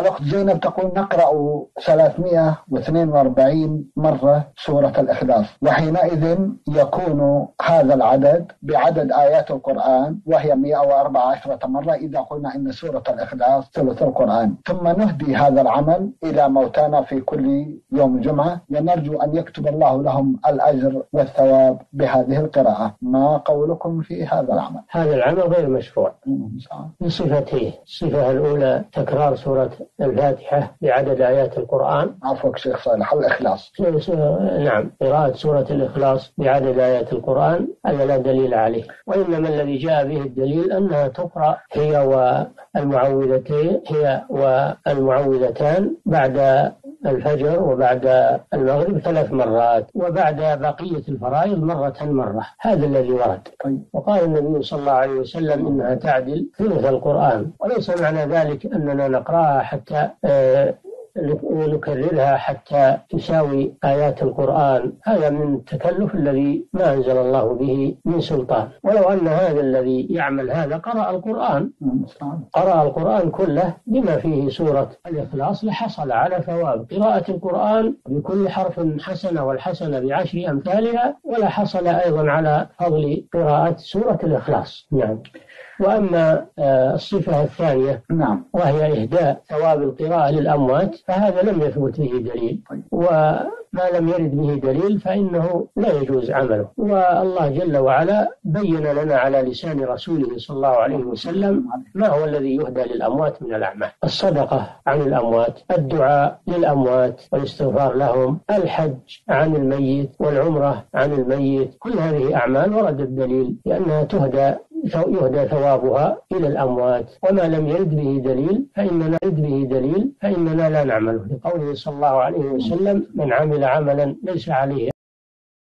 الأخت زينب تقول نقرأ 342 مرة سورة الإخلاص، وحينئذ يكون هذا العدد بعدد آيات القرآن، وهي 114 مرة إذا قلنا إن سورة الإخلاص ثلث القرآن. ثم نهدي هذا العمل إلى موتانا في كل يوم جمعة، ونرجو أن يكتب الله لهم الأجر والثواب بهذه القراءة. ما قولكم في هذا العمل؟ هذا العمل غير مشروع بصفته. الصفة الأولى تكرار سورة الفاتحة بعدد آيات القرآن. عفوك شيخ صالح، الإخلاص. نعم، قراءة سورة الإخلاص بعدد آيات القرآن هذا لا دليل عليه، وإنما الذي جاء به الدليل أنها تقرأ هي والمعوذتان بعد الفجر وبعد المغرب 3 مرات، وبعد بقية الفرائض مرة. هذا الذي ورد. وقال النبي صلى الله عليه وسلم إنها تعدل ثلث القرآن، وليس معنى ذلك أننا نقرأها حتى ونكررها حتى تساوي آيات القرآن. هذا من التكلف الذي ما أنزل الله به من سلطان، ولو أن هذا الذي يعمل هذا قرأ القرآن كله بما فيه سورة الإخلاص لحصل على ثواب قراءة القرآن بكل حرف حسنة، والحسنة ب10 أمثالها، ولا حصل أيضا على فضل قراءة سورة الإخلاص. نعم. وأما الصفة الثانية، نعم، وهي إهداء ثواب القراءة للأموات، فهذا لم يثبت به دليل، وما لم يرد به دليل فإنه لا يجوز عمله. والله جل وعلا بين لنا على لسان رسوله صلى الله عليه وسلم ما هو الذي يهدى للأموات من الأعمال: الصدقة عن الأموات، الدعاء للأموات والاستغفار لهم، الحج عن الميت، والعمرة عن الميت. كل هذه أعمال ورد الدليل لأنها يهدى ثوابها إلى الأموات، وما لم يرد به دليل فإننا لا نعمله، لقوله صلى الله عليه وسلم: من عمل عملا ليس عليه